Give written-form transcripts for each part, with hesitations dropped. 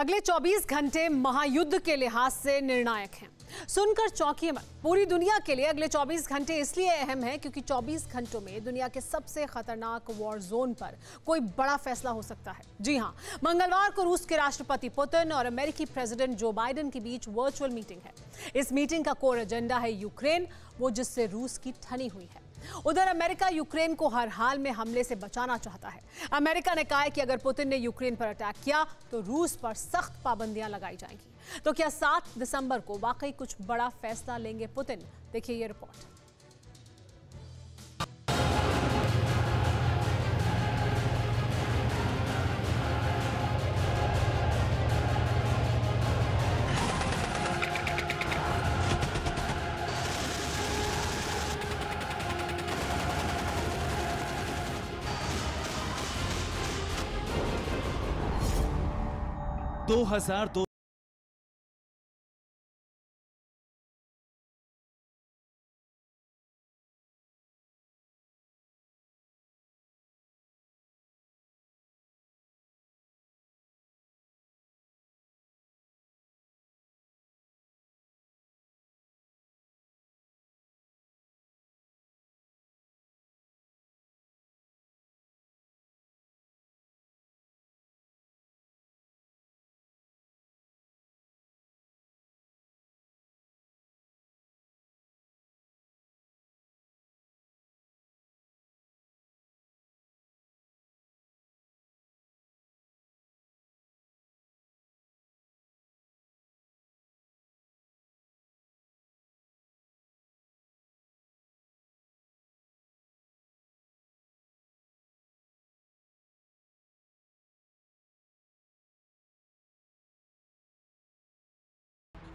अगले 24 घंटे महायुद्ध के लिहाज से निर्णायक हैं। सुनकर चौंकिए मत, पूरी दुनिया के लिए अगले 24 घंटे इसलिए अहम है क्योंकि 24 घंटों में दुनिया के सबसे खतरनाक वॉर जोन पर कोई बड़ा फैसला हो सकता है। जी हां, मंगलवार को रूस के राष्ट्रपति पुतिन और अमेरिकी प्रेसिडेंट जो बाइडेन के बीच वर्चुअल मीटिंग है। इस मीटिंग का कोर एजेंडा है यूक्रेन, वो जिससे रूस की ठनी हुई है। उधर अमेरिका यूक्रेन को हर हाल में हमले से बचाना चाहता है। अमेरिका ने कहा है कि अगर पुतिन ने यूक्रेन पर अटैक किया तो रूस पर सख्त पाबंदियां लगाई जाएंगी। तो क्या 7 दिसंबर को वाकई कुछ बड़ा फैसला लेंगे पुतिन? देखिए ये रिपोर्ट।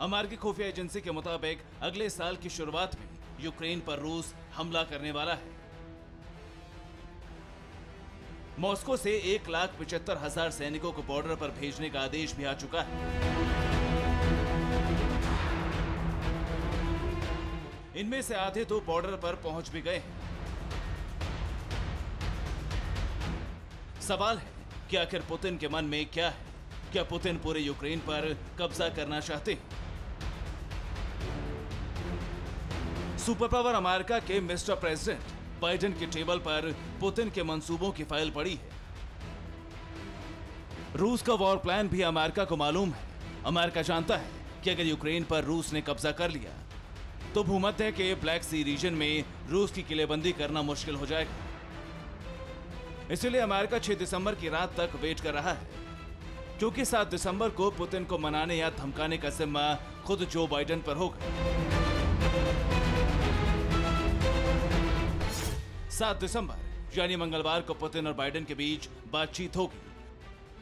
अमेरिकी खुफिया एजेंसी के मुताबिक अगले साल की शुरुआत में यूक्रेन पर रूस हमला करने वाला है। मॉस्को से 1,75,000 सैनिकों को बॉर्डर पर भेजने का आदेश भी आ चुका है। इनमें से आधे तो बॉर्डर पर पहुंच भी गए हैं। सवाल है कि आखिर पुतिन के मन में क्या है? क्या पुतिन पूरे यूक्रेन पर कब्जा करना चाहते हैं? सुपर पावर अमेरिका के मिस्टर प्रेसिडेंट बाइडेन के टेबल पर पुतिन के मंसूबों की फाइल पड़ी है। रूस का वॉर प्लान भी अमेरिका को मालूम है। अमेरिका जानता है कि अगर यूक्रेन पर रूस ने कब्जा कर लिया तो भूमध्य के ब्लैक सी रीजन में रूस की किलेबंदी करना मुश्किल हो जाएगा। इसलिए अमेरिका 6 दिसंबर की रात तक वेट कर रहा है, क्योंकि 7 दिसंबर को पुतिन को मनाने या धमकाने का जिम्मा खुद जो बाइडेन पर होगा। 7 दिसंबर यानी मंगलवार को पुतिन और बाइडेन के बीच बातचीत होगी।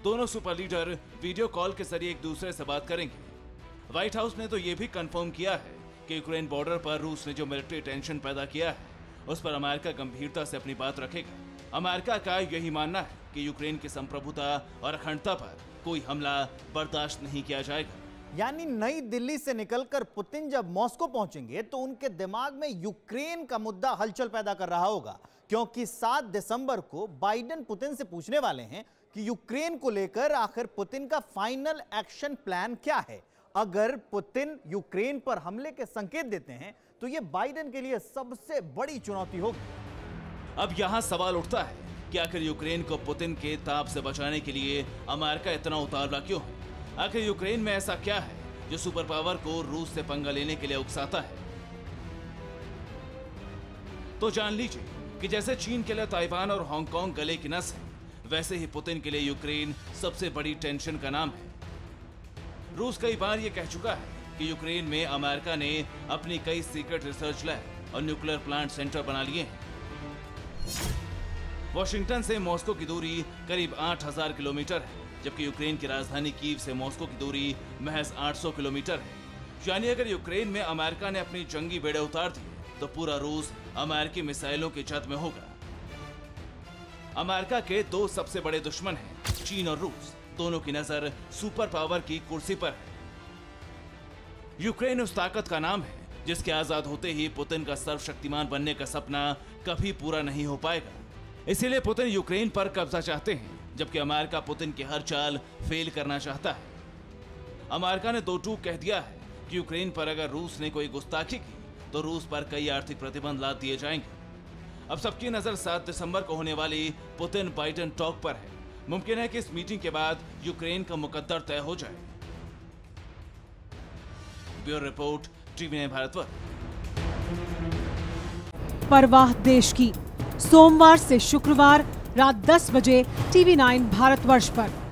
दोनों सुपर लीडर वीडियो कॉल के जरिए एक दूसरे से बात करेंगे। व्हाइट हाउस ने तो ये भी कंफर्म किया है कि यूक्रेन बॉर्डर पर रूस ने जो मिलिट्री टेंशन पैदा किया है उस पर अमेरिका गंभीरता से अपनी बात रखेगा। अमेरिका का यही मानना है कि यूक्रेन की संप्रभुता और अखंडता पर कोई हमला बर्दाश्त नहीं किया जाएगा। यानी नई दिल्ली से निकलकर पुतिन जब मॉस्को पहुंचेंगे तो उनके दिमाग में यूक्रेन का मुद्दा हलचल पैदा कर रहा होगा, क्योंकि 7 दिसंबर को बाइडेन पुतिन से पूछने वाले हैं कि यूक्रेन को लेकर आखिर पुतिन का फाइनल एक्शन प्लान क्या है। अगर पुतिन यूक्रेन पर हमले के संकेत देते हैं तो यह बाइडेन के लिए सबसे बड़ी चुनौती होगी। अब यहां सवाल उठता है कि आखिर यूक्रेन को पुतिन के ताप से बचाने के लिए अमेरिका इतना उतावला क्यों है? आखिर यूक्रेन में ऐसा क्या है जो सुपर पावर को रूस से पंगा लेने के लिए उकसाता है? तो जान लीजिए कि जैसे चीन के लिए ताइवान और हांगकांग गले की नस है, वैसे ही पुतिन के लिए यूक्रेन सबसे बड़ी टेंशन का नाम है। रूस कई बार यह कह चुका है कि यूक्रेन में अमेरिका ने अपनी कई सीक्रेट रिसर्च लैब और न्यूक्लियर प्लांट सेंटर बना लिए हैं। वॉशिंगटन से मॉस्को की दूरी करीब 8000 किलोमीटर है, जबकि यूक्रेन की राजधानी कीव से मॉस्को की दूरी महज 800 किलोमीटर है। यानी अगर यूक्रेन में अमेरिका ने अपनी जंगी बेड़े उतार दिए तो पूरा रूस अमेरिकी मिसाइलों के छत में होगा। अमेरिका के 2 सबसे बड़े दुश्मन हैं, चीन और रूस। दोनों की नजर सुपर पावर की कुर्सी पर है। यूक्रेन उस ताकत का नाम है जिसके आजाद होते ही पुतिन का सर्वशक्तिमान बनने का सपना कभी पूरा नहीं हो पाएगा। इसीलिए पुतिन यूक्रेन पर कब्जा चाहते हैं, जबकि अमेरिका पुतिन की हर चाल फेल करना चाहता है। अमेरिका ने दो टूक कह दिया है कि यूक्रेन पर अगर रूस ने कोई गुस्ताखी की तो रूस पर कई आर्थिक प्रतिबंध लाद दिए जाएंगे। अब सबकी नजर 7 दिसंबर को होने वाली पुतिन बाइडेन टॉक पर है। मुमकिन है कि इस मीटिंग के बाद यूक्रेन का मुकद्दर तय हो जाए। Bureau report, TV nine Bharatvarsh. परवाह देश की, सोमवार से शुक्रवार रात 10 बजे टीवी नाइन भारतवर्ष पर।